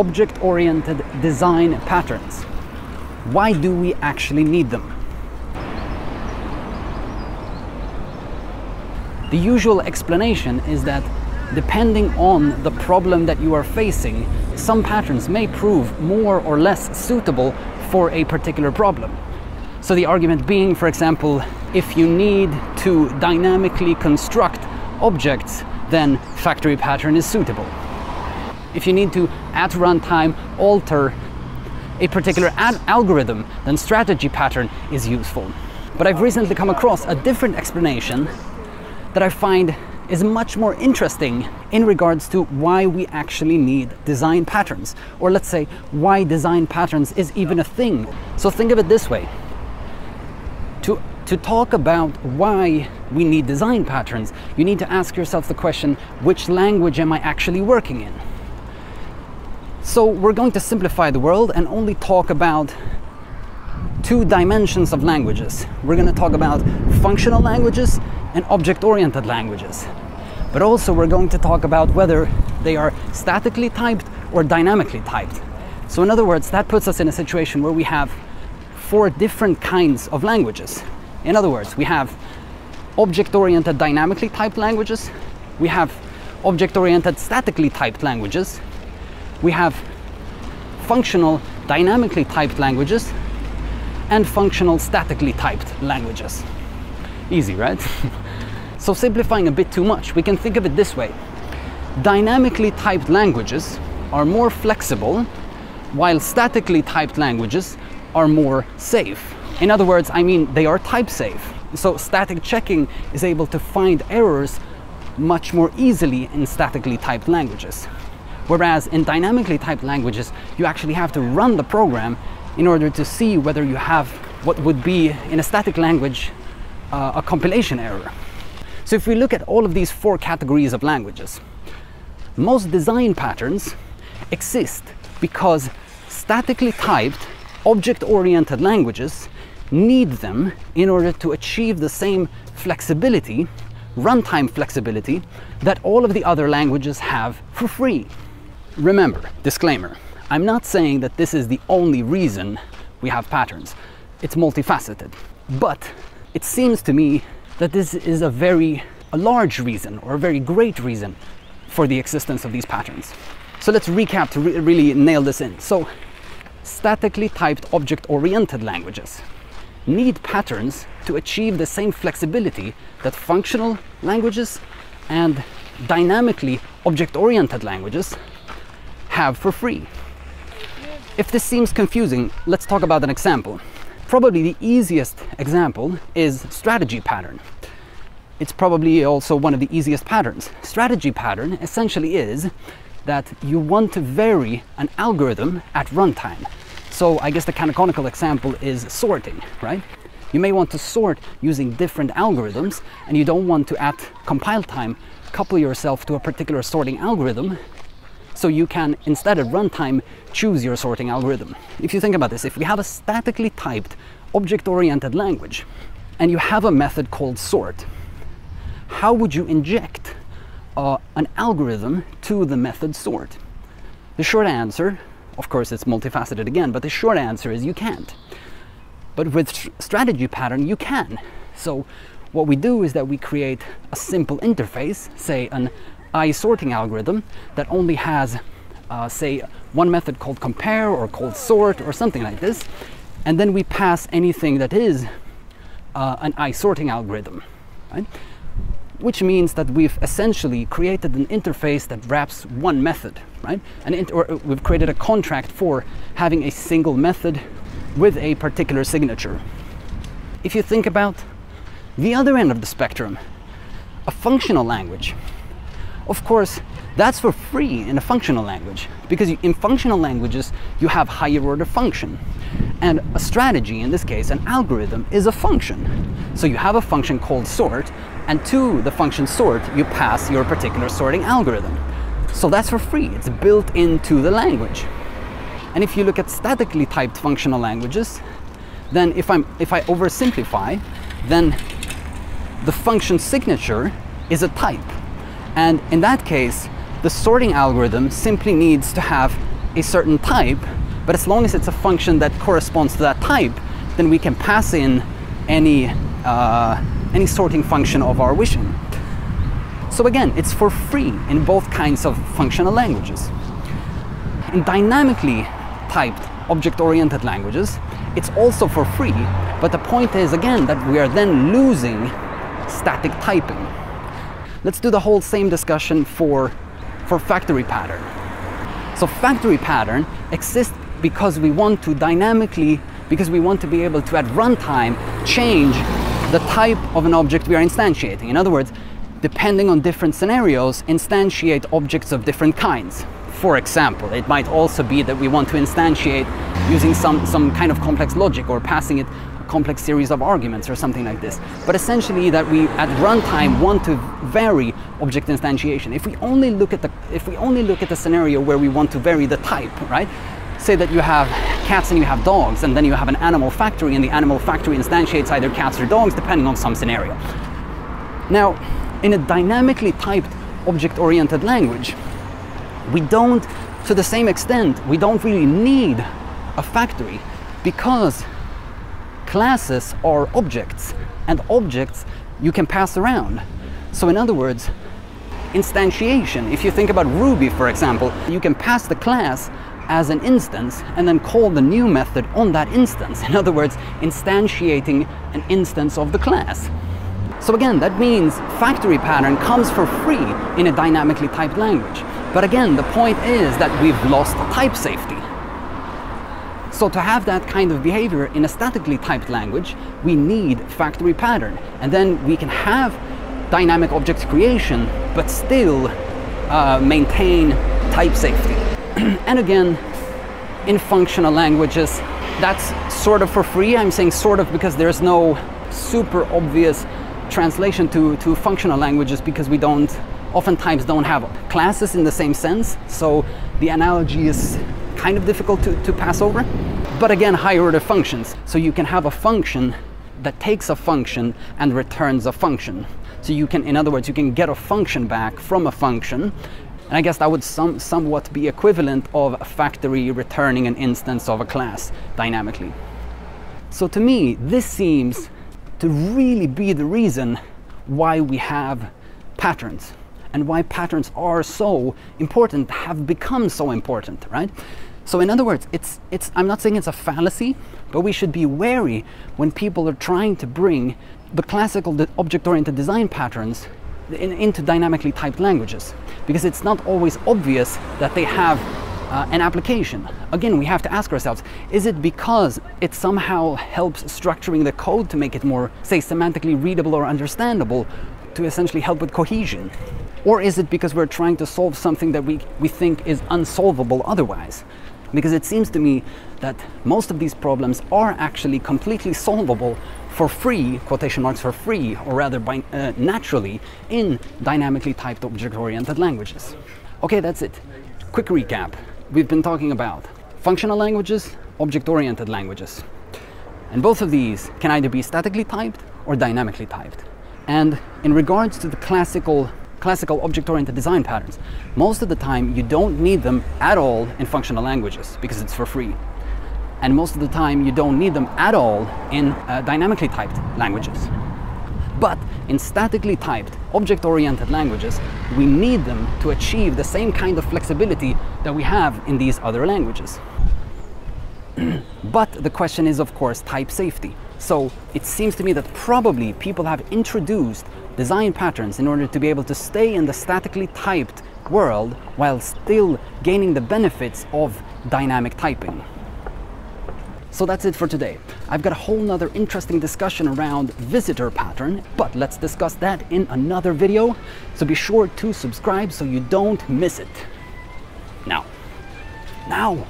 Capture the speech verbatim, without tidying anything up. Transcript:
object-oriented design patterns. Why do we actually need them? The usual explanation is that depending on the problem that you are facing, some patterns may prove more or less suitable for a particular problem. So the argument being, for example, if you need to dynamically construct objects, then factory pattern is suitable. If you need to, at runtime, alter a particular algorithm, then strategy pattern is useful. But I've recently come across a different explanation that I find is much more interesting in regards to why we actually need design patterns, or let's say why design patterns is even a thing. So think of it this way. To, to talk about why we need design patterns, you need to ask yourself the question, which language am I actually working in? So we're going to simplify the world and only talk about two dimensions of languages. We're going to talk about functional languages and object-oriented languages. But also we're going to talk about whether they are statically typed or dynamically typed. So in other words, that puts us in a situation where we have four different kinds of languages. In other words, we have object-oriented dynamically typed languages, we have object-oriented statically typed languages, we have functional dynamically typed languages, and functional statically typed languages. Easy, right? So simplifying a bit too much, we can think of it this way. Dynamically typed languages are more flexible, while statically typed languages are more safe. In other words, I mean, they are type safe. So static checking is able to find errors much more easily in statically typed languages. Whereas in dynamically typed languages, you actually have to run the program in order to see whether you have what would be, in a static language, uh, a compilation error. So if we look at all of these four categories of languages, most design patterns exist because statically typed, object-oriented languages need them in order to achieve the same flexibility, runtime flexibility, that all of the other languages have for free. Remember, disclaimer, I'm not saying that this is the only reason we have patterns. It's multifaceted. But it seems to me that this is a very a large reason, or a very great reason, for the existence of these patterns. So let's recap to re really nail this in. So statically typed object-oriented languages need patterns to achieve the same flexibility that functional languages and dynamically object-oriented languages have for free. If this seems confusing, let's talk about an example. Probably the easiest example is strategy pattern. It's probably also one of the easiest patterns. Strategy pattern essentially is that you want to vary an algorithm at runtime. So I guess the canonical example is sorting, right? You may want to sort using different algorithms, and you don't want to, at compile time, couple yourself to a particular sorting algorithm. So you can, instead at runtime, choose your sorting algorithm. If you think about this, if we have a statically typed, object-oriented language, and you have a method called sort, how would you inject uh, an algorithm to the method sort? The short answer, of course it's multifaceted again, but the short answer is you can't. But with strategy pattern, you can. So what we do is that we create a simple interface, say an I sorting algorithm that only has, uh, say, one method called compare or called sort or something like this, and then we pass anything that is uh, an I sorting algorithm, right? Which means that we've essentially created an interface that wraps one method, right? And or we've created a contract for having a single method with a particular signature. If you think about the other end of the spectrum, a functional language. Of course, that's for free in a functional language, because in functional languages, you have higher order function. And a strategy, in this case, an algorithm, is a function. So you have a function called sort, and to the function sort, you pass your particular sorting algorithm. So that's for free. It's built into the language. And if you look at statically typed functional languages, then if, I'm, if I oversimplify, then the function signature is a type. And in that case, the sorting algorithm simply needs to have a certain type, but as long as it's a function that corresponds to that type, then we can pass in any, uh, any sorting function of our vision. So again, it's for free in both kinds of functional languages. In dynamically typed object-oriented languages, it's also for free, but the point is again that we are then losing static typing. Let's do the whole same discussion for, for factory pattern. So factory pattern exists because we want to dynamically, because we want to be able to at runtime change the type of an object we are instantiating. In other words, depending on different scenarios, instantiate objects of different kinds. For example, it might also be that we want to instantiate using some, some kind of complex logic or passing it a complex series of arguments or something like this. But essentially that we at runtime want to vary object instantiation. If we only look at the, if we only look at the scenario where we want to vary the type, right? Say that you have cats and you have dogs, and then you have an animal factory, and the animal factory instantiates either cats or dogs depending on some scenario. Now, in a dynamically typed object-oriented language, we don't, to the same extent, we don't really need a factory, because classes are objects, and objects you can pass around. So in other words, instantiation, if you think about Ruby, for example, you can pass the class as an instance and then call the new method on that instance. In other words, instantiating an instance of the class. So again, that means factory pattern comes for free in a dynamically typed language. But again, the point is that we've lost type safety. So to have that kind of behavior in a statically typed language, we need factory pattern. And then we can have dynamic object creation, but still uh, maintain type safety. And again, in functional languages, that's sort of for free. I'm saying sort of because there's no super obvious translation to, to functional languages, because we don't, oftentimes don't have classes in the same sense, so the analogy is kind of difficult to, to pass over. But again, higher order functions. So you can have a function that takes a function and returns a function. So you can, in other words, you can get a function back from a function, and I guess that would some, somewhat be equivalent of a factory returning an instance of a class dynamically. So to me, this seems to really be the reason why we have patterns, and why patterns are so important, have become so important, right? So in other words, it's, it's, I'm not saying it's a fallacy, but we should be wary when people are trying to bring the classical object-oriented design patterns in, into dynamically typed languages, because it's not always obvious that they have uh, an application. Again, we have to ask ourselves, is it because it somehow helps structuring the code to make it more, say, semantically readable or understandable, to essentially help with cohesion? Or is it because we're trying to solve something that we, we think is unsolvable otherwise? Because it seems to me that most of these problems are actually completely solvable for free, quotation marks for free, or rather by, uh, naturally, in dynamically typed object-oriented languages. Okay, that's it. Quick recap. We've been talking about functional languages, object-oriented languages. And both of these can either be statically typed or dynamically typed. And in regards to the classical classical object-oriented design patterns, most of the time you don't need them at all in functional languages, because it's for free. And most of the time you don't need them at all in uh, dynamically typed languages. But in statically typed object-oriented languages, we need them to achieve the same kind of flexibility that we have in these other languages. But the question is, of course, type safety. So it seems to me that probably people have introduced design patterns in order to be able to stay in the statically typed world while still gaining the benefits of dynamic typing. So that's it for today. I've got a whole nother interesting discussion around visitor pattern, but let's discuss that in another video. So be sure to subscribe so you don't miss it. Now, now.